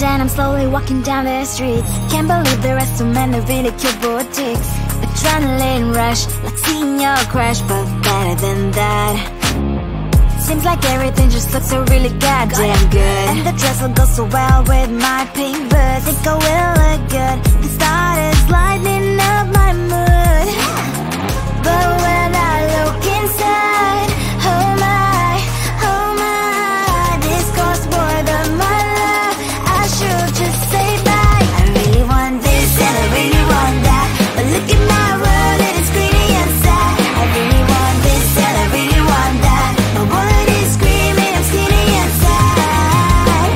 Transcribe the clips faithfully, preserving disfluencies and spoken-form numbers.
and then I'm slowly walking down the streets. Can't believe the rest of men are ridiculed for dicks. Adrenaline rush, like seeing your crush, but better than that. Seems like everything just looks so really goddamn good, and the dress will go so well with my pink boots. Think I will look good. They started lightening up my mood, but when I look inside, oh my, oh my, this costs more than my love. I should just say bye. I really want this and I really want that, but look at my world, it is greedy inside. I really want this and I really want that, my world is screaming, I'm skinny inside.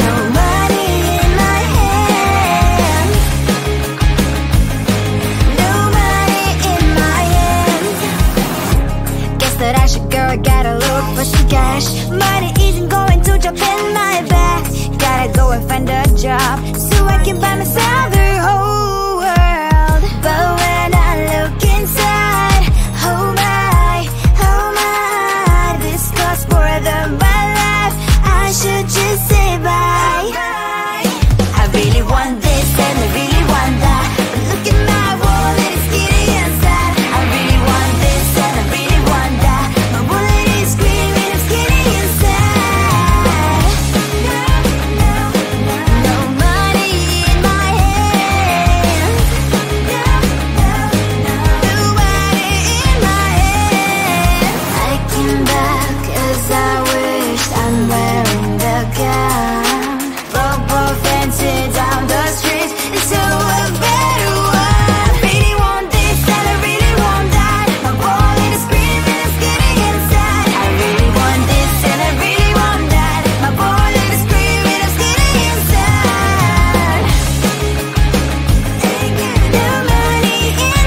No money in my hands, no money in my hands. Guess that I should go, I gotta look for some cash. Money isn't going to jump in my bag. Gotta go and find a job so I can buy myself a whole world. But when I look inside, oh my, oh my, this costs more than my life. I should just say bye. I really want this and I really want that, but look at my world, it is getting inside. I really want this and I really want that, my world is screaming, it's getting inside. No money in my hands, no money in my hands. I came back as I wished, I'm wearing the gown. Robo fancy down the street, it's so a better one. I really want this and I really want that, my world is screaming, it's getting inside. I really want this and I really want that, my world is screaming, it's getting inside. No money in my hands, no money in my hands.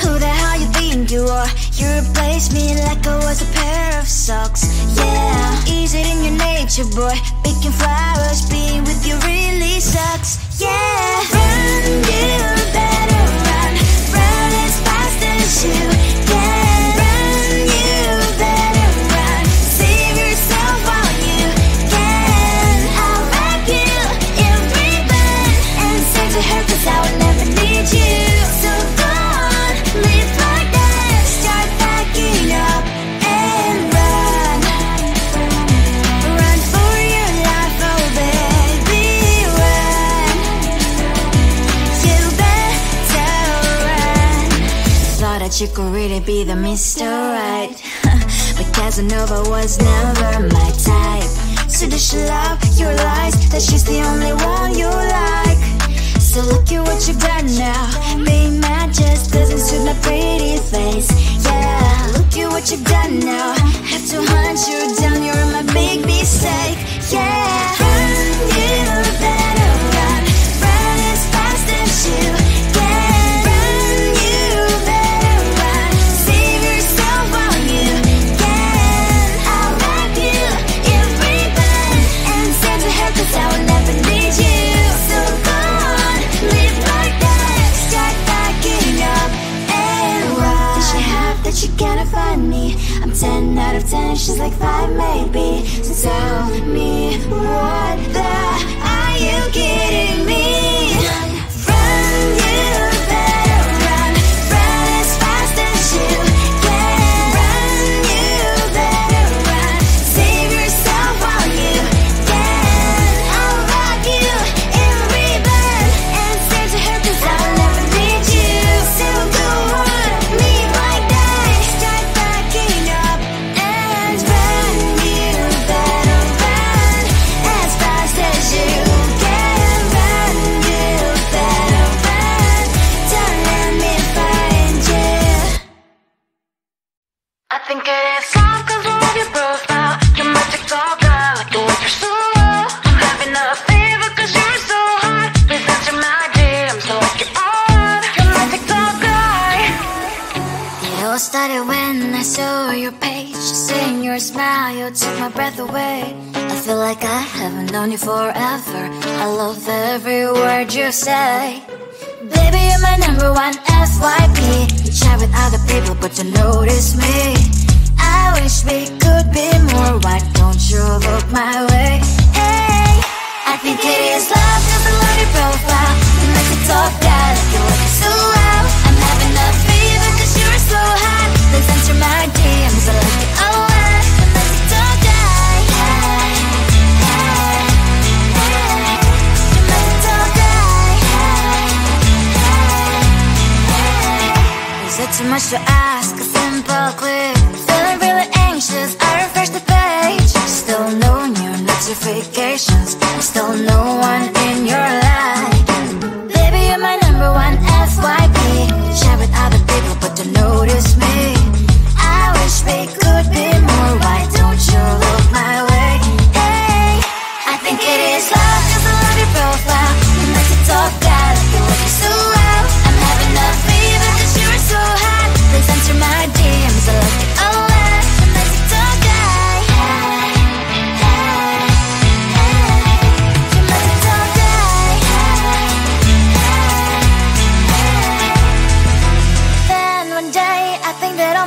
Who the hell you think you are? You replaced me like I was a pair of socks. Yeah, is it in your nature, boy? Picking flowers, being with you really sucks. Yeah, run, you better run. Run as fast as you can. Run, you better run. Save yourself while you can. I'll wreck you in ribbon and send to her, 'cause I will never need you. So go on, live like that. Start backing up and run. Run for your life, oh baby, run. You better run. Thought that you could really be the Mister Right, but Casanova was never my type. So does she love your lies, that she's the only one you like? So look at what you've done now. Being mad just doesn't suit my pretty face. Yeah, look at what you've done now. Have to hunt you down, you're my big mistake. Yeah, run, you better run. Run as fast as you can. Run, you better run. Save yourself while you can. I'll wrap you in ribbon and send to her, 'cause I will never need you. So go on, live like that. Start backing up and run. Does she have that she cannot find me? I'm ten out of ten, she's like five maybe. So tell me what the, are you kidding me? Run, you better run. Run as fast as you can. Run, you better run. Save yourself while you can. I'll rock you in ribbon and send to her, 'cause I'll never need you. So go on, live like that. Start backing up and run. You better run as fast as you can. Run, you all started when I saw your page, seeing your smile, you took my breath away. I feel like I haven't known you forever. I love every word you say. Baby, you're my number one F Y P. You chat with other people, but you notice me. I wish we could be more. Why don't you look my way? Hey, I think it is love, just a lovely profile. You make me talk down, you look so loud. I'm having a fever cause you're so hot. Let's enter my D Ms, I like it a lot. And let's talk down. You make me talk down. Is it too much to ask? A simple clip. Feeling really anxious, I refresh the page. Still no new notifications, still no one in your life. Baby, you're my number one F Y P. Share with other people, but don't notice me. I wish we could be more. Why don't you look my way? Hey, I think it is love, just a lovely profile. You make me talk down, you look so loud. I'm having a fever cause you're so hot. Please answer my D Ms, I love it all.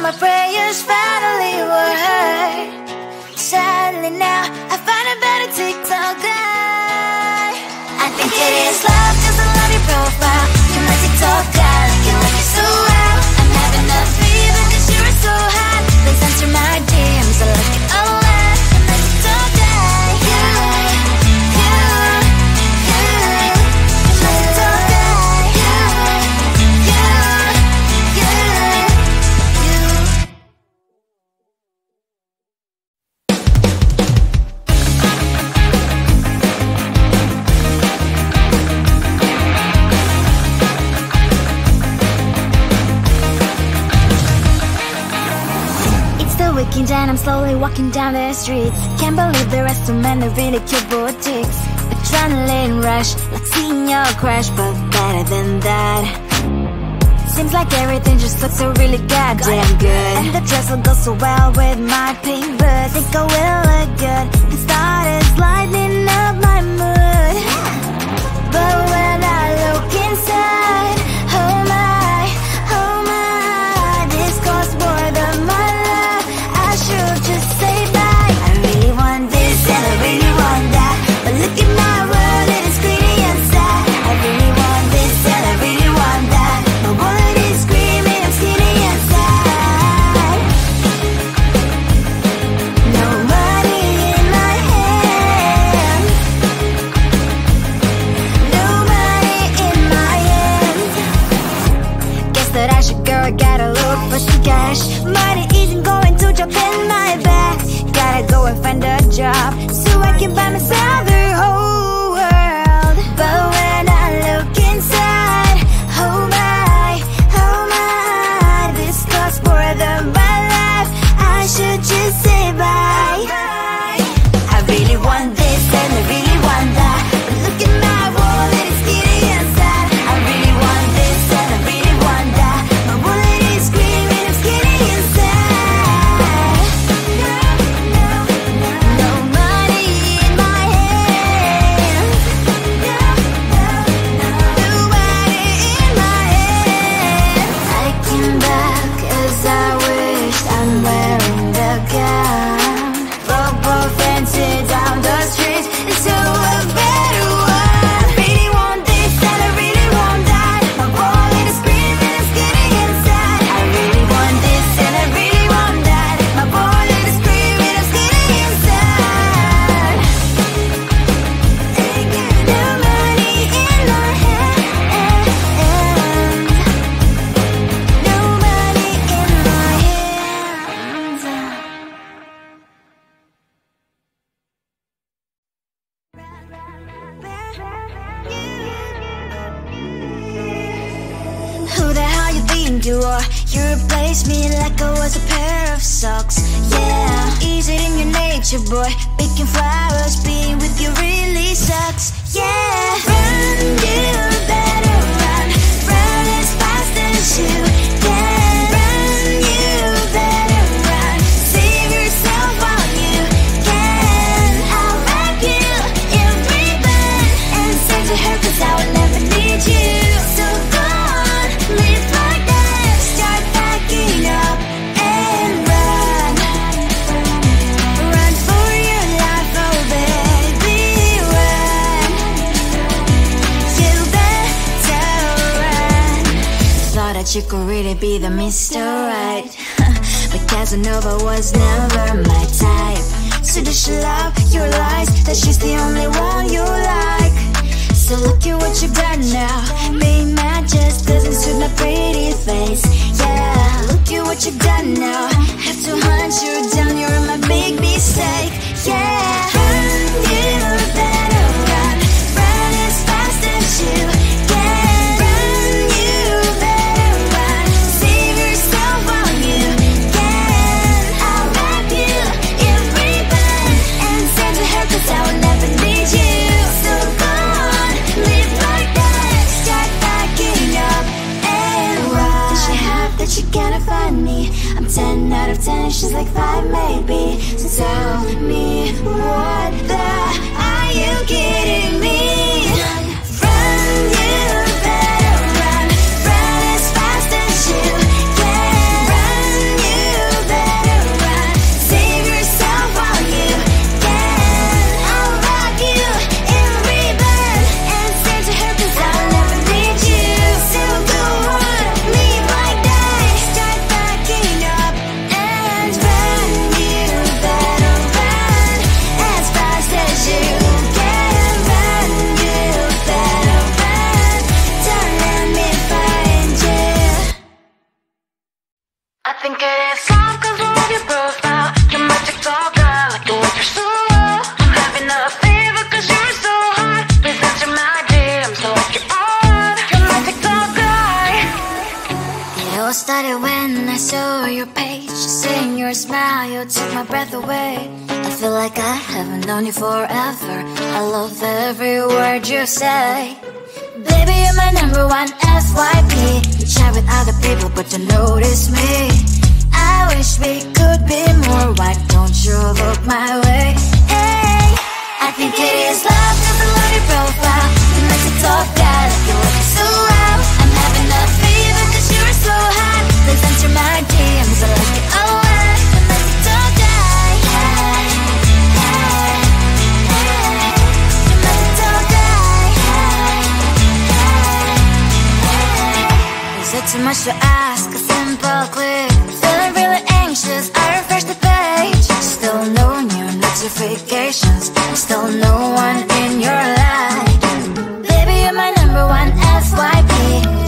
My prayers finally were heard. Sadly now I find a better TikTok guy. I think it is love, just a lovely profile. You're my TikTok guy, like you look so loud. I'm having a fever cause you're so hot. Please answer my D Ms, I like it a lot. I'm my TikTok guy. You, you, you. You're my TikTok guy. And I'm slowly walking down the streets. Can't believe there are so many really cute boutiques. Adrenaline rush, like seeing your crush, but better than that. Seems like everything just looks so really goddamn good. And the dress will go so well with my pink boots. Think I will look good. It started lighting up my mood. But when I look inside, oh my, oh my, this costs more than my. Run, you right, you could really be the Mister Right. But Casanova was never my type, so does she love your lies, that she's the only one you like? So look at what you got now, being mad just doesn't suit my pretty face. Yeah, look at what you got now, have to hunt you down, you're my big mistake. Yeah, run you down. ten out of ten, she's like five maybe. So tell me, what the, are you kidding me? Run, you better run, run as fast as you can. Run, you better run, save yourself while you can. I'll rock you in ribbon and send to her, cause I'll never need you. So go on, leave like that, start backing up. I think it is soft cause I love your profile, your magic all girl, like the way you're so low. I'm having a fever cause you're so hot, please answer my D M so I can on, your magic all guy. It all started when I saw your page, seeing your smile, you took my breath away. I feel like I haven't known you forever, I love every word you say. Baby, you're my number one F Y P, share with other people but don't notice me. I wish we could be more, why don't you look my way? Hey, I think it is love, cause I love your profile, it makes it all bad, you look so loud. I'm having a fever cause you're so hot, let's enter my D Ms, I like it all out. It makes it all die, yeah. Too much to ask, a simple click. Feeling really anxious, I refresh the page. Still no new notifications, still no one in your life. Baby, you're my number one F Y P,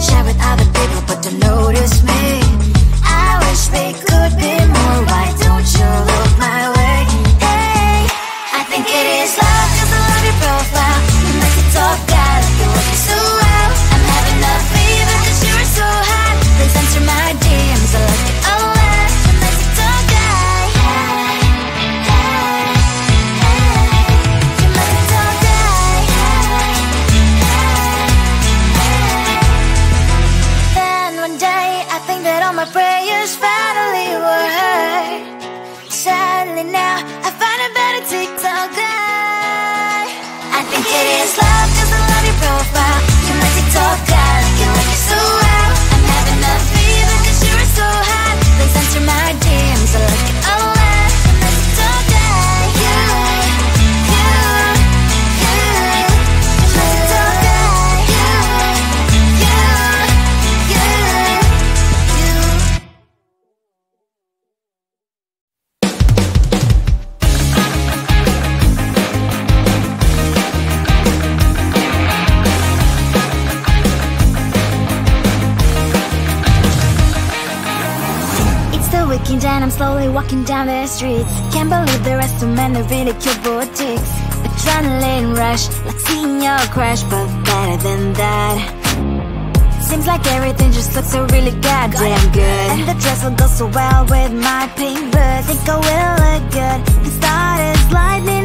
share with other people but don't notice me. I wish we could be more, why don't you look my way? Hey, I think it is love, cause I love your profile, it makes it all bad, you look so loud. I'm having a fever cause you're so hot, please answer my D Ms, I like it all out. It makes it all die, hey, hey, hey. You make it all die, hey, hey, hey. Then one day I think that all my prayers finally were heard. Sadly now I find a better TikTok guy. I think it is love, cause I love your profile, you make it all die, you look so loud. I'm having a fever cause you're so hot, please answer my D Ms, I like it all out. You make it all die, you, you, you. You make it all die, you, you, you, you. Waking down, I'm slowly walking down the streets. Can't believe there are so many really cute boutiques. Adrenaline rush, like seeing your crush, but better than that. Seems like everything just looks so really goddamn good, and the dress will go so well with my pink boots. Think I will look good and start as lightning.